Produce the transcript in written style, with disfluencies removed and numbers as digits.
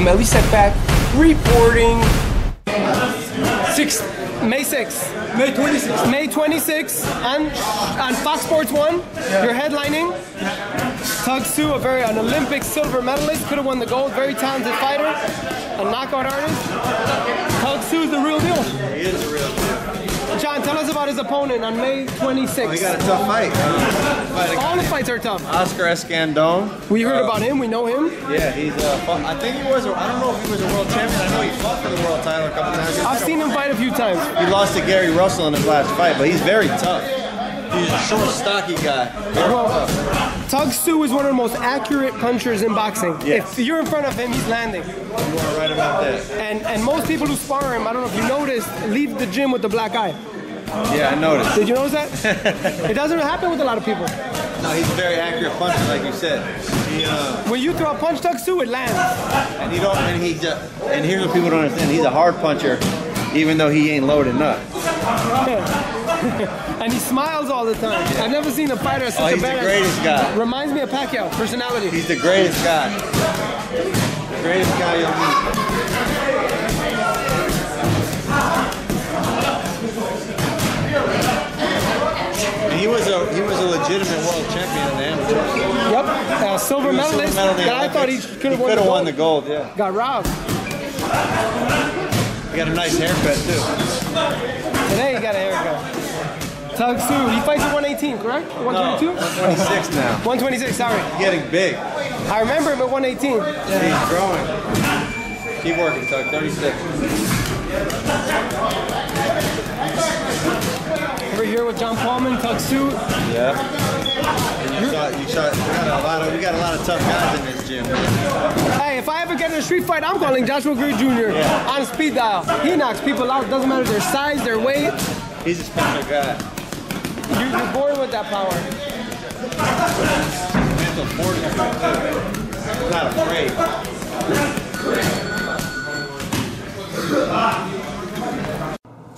I'm Elie Seckbach reporting. May 26th on Fox Sports 1, you're headlining. Tug Sue, an Olympic silver medalist, could have won the gold, very talented fighter, a knockout artist. Tug Sue's the real deal. He is the real deal. John, tell us about his opponent on May 26th. Oh, he got a tough fight. All his fights are tough. Oscar Escandón. We heard about him, we know him. Yeah, he's I think he was, I don't know if he was a world champion, I know he fought for the world title a couple times. I've seen him fight a few times. He lost to Gary Russell in his last fight, but he's very tough. He's a short, stocky guy. Tug Sue is one of the most accurate punchers in boxing. Yes. If you're in front of him, he's landing. You are right about that. And most people who spar him, I don't know if you noticed, leave the gym with the black eye. Yeah, I noticed. Did you notice that? It doesn't happen with a lot of people. No, he's a very accurate puncher, like you said. He, when you throw a punch, Tug Sue, it lands. And here's what people don't understand: he's a hard puncher, even though he ain't loading up. And he smiles all the time. Yeah. I've never seen a fighter such a badass. He's the greatest guy. Reminds me of Pacquiao, personality. He's the greatest guy. The greatest guy you'll meet. And he was a legitimate world champion in the amateurs. Yep, silver medalist. But I thought he could have won the gold. Yeah. Got robbed. He got a nice haircut too. Today he got a haircut. Tug Sue, he fights at 118, correct? 122? No, 126 now. 126, sorry. He's getting big. I remember him at 118. Yeah. He's growing. Keep working, Tug. 36. We're here with John Pullman, Tug Sue. Yeah. And we got a lot of tough guys in this gym. Hey, if I ever get in a street fight, I'm calling Joshua Greer Jr. On speed dial. He knocks people out. Doesn't matter their size, their weight. He's a special guy. You're born with that power. Mental fortitude. He's not afraid.